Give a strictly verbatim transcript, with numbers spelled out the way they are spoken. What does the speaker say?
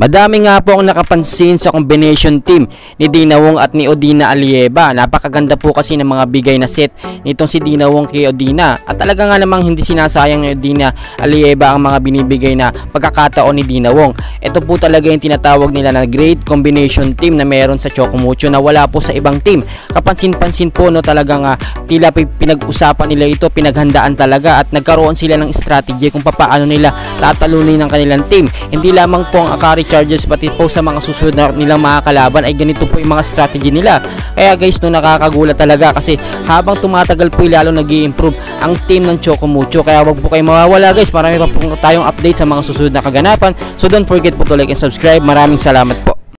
Madami nga po ang nakapansin sa combination team ni Dina Wong at ni Odina Aliyeva. Napakaganda po kasi ng mga bigay na set nitong si Dina Wong kay Odina. At talaga nga namang hindi sinasayang ni Odina Aliyeva ang mga binibigay na pagkakataon ni Dina Wong. Ito po talaga yung tinatawag nila na great combination team na meron sa Choco Mucho na wala po sa ibang team. Kapansin-pansin po no, talagang uh, tila pinag-usapan nila ito, pinaghandaan talaga at nagkaroon sila ng strategy kung paano nila tatalunin ng kanilang team. Hindi lamang po ang Akari Chargers pati po sa mga susunod na nilang mga kalaban ay ganito po yung mga strategy nila. Kaya guys no, nakakagulat talaga kasi habang tumatagal po lalo nag-i-improve ang team ng Choco Mucho. Kaya wag po kayo mawawala guys, marami pa po tayong update sa mga susunod na kaganapan. So don't forget po to like and subscribe. Maraming salamat po.